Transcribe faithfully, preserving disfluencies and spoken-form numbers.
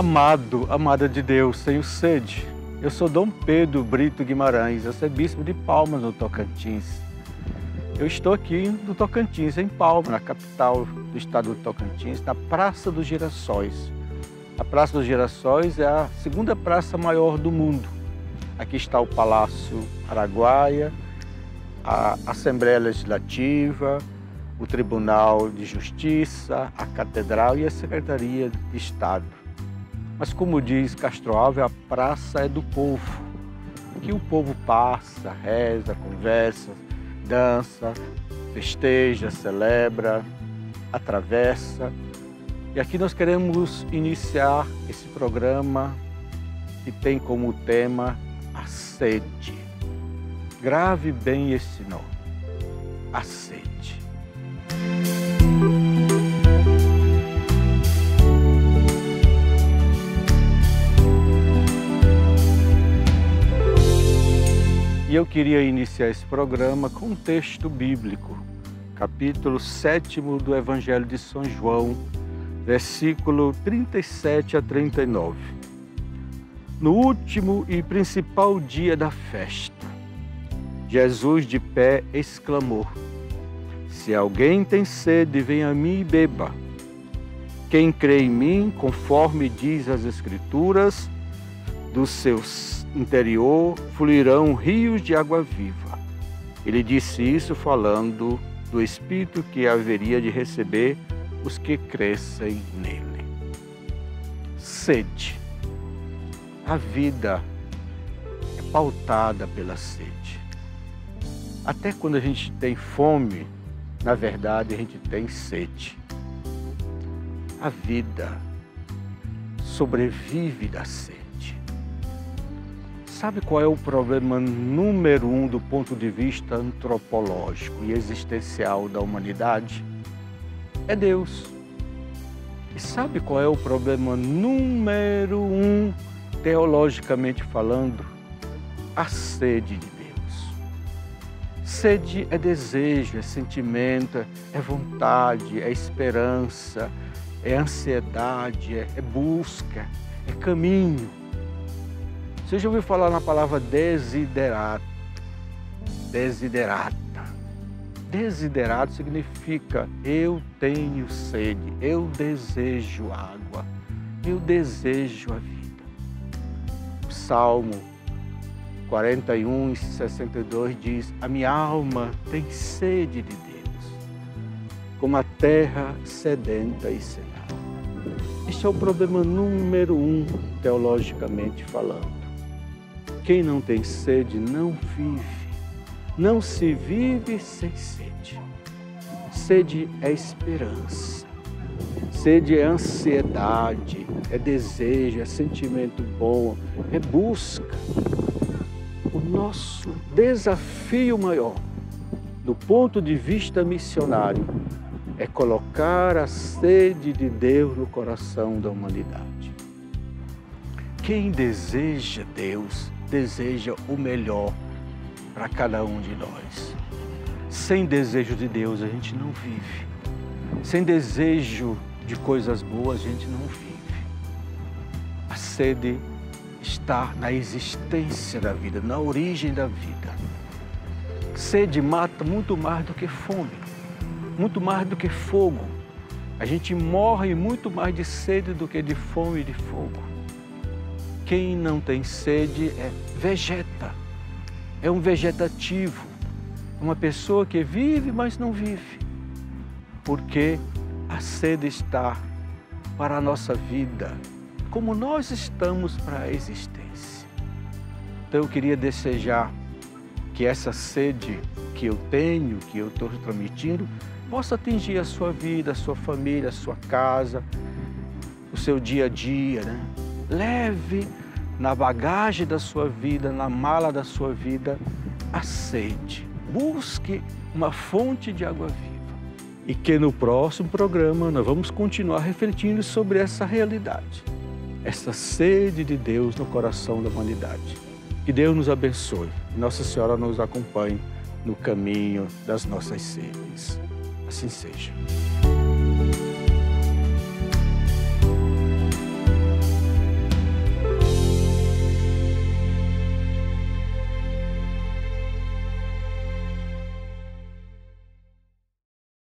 Amado, amada de Deus, tenho sede. Eu sou Dom Pedro Brito Guimarães, eu sou bispo de Palmas, no Tocantins. Eu estou aqui no Tocantins, em Palmas, na capital do estado do Tocantins, na Praça dos Girassóis. A Praça dos Girassóis é a segunda praça maior do mundo. Aqui está o Palácio Araguaia, a Assembleia Legislativa, o Tribunal de Justiça, a Catedral e a Secretaria de Estado. Mas, como diz Castro Alves, a praça é do povo. Aqui o povo passa, reza, conversa, dança, festeja, celebra, atravessa. E aqui nós queremos iniciar esse programa que tem como tema a sede. Grave bem esse nome, a sede. E eu queria iniciar esse programa com um texto bíblico, capítulo sete do Evangelho de São João, versículo trinta e sete a trinta e nove. No último e principal dia da festa, Jesus de pé exclamou: se alguém tem sede, venha a mim e beba. Quem crê em mim, conforme diz as Escrituras, do seu interior fluirão rios de água viva. Ele disse isso falando do Espírito que haveria de receber os que crescem nele. Sede. A vida é pautada pela sede. Até quando a gente tem fome, na verdade a gente tem sede. A vida sobrevive da sede. Sabe qual é o problema número um do ponto de vista antropológico e existencial da humanidade? É Deus. E sabe qual é o problema número um, teologicamente falando? A sede de Deus. Sede é desejo, é sentimento, é vontade, é esperança, é ansiedade, é busca, é caminho. Você já ouviu falar na palavra desiderata? Desiderata. Desiderata significa eu tenho sede, eu desejo água, eu desejo a vida. O Salmo quarenta e um, sessenta e dois diz: a minha alma tem sede de Deus, como a terra sedenta e seca. Este é o problema número um, teologicamente falando. Quem não tem sede não vive, não se vive sem sede. Sede é esperança, sede é ansiedade, é desejo, é sentimento bom, é busca. O nosso desafio maior, do ponto de vista missionário, é colocar a sede de Deus no coração da humanidade. Quem deseja Deus, deseja o melhor para cada um de nós. Sem desejo de Deus a gente não vive. Sem desejo de coisas boas a gente não vive. A sede está na existência da vida, na origem da vida. Sede mata muito mais do que fome, muito mais do que fogo. A gente morre muito mais de sede do que de fome e de fogo. Quem não tem sede é vegeta, é um vegetativo, uma pessoa que vive, mas não vive. Porque a sede está para a nossa vida, como nós estamos para a existência. Então eu queria desejar que essa sede que eu tenho, que eu estou transmitindo, possa atingir a sua vida, a sua família, a sua casa, o seu dia a dia, né? Leve na bagagem da sua vida, na mala da sua vida, a sede. Busque uma fonte de água viva. E que no próximo programa nós vamos continuar refletindo sobre essa realidade, essa sede de Deus no coração da humanidade. Que Deus nos abençoe. Nossa Senhora nos acompanhe no caminho das nossas sedes. Assim seja.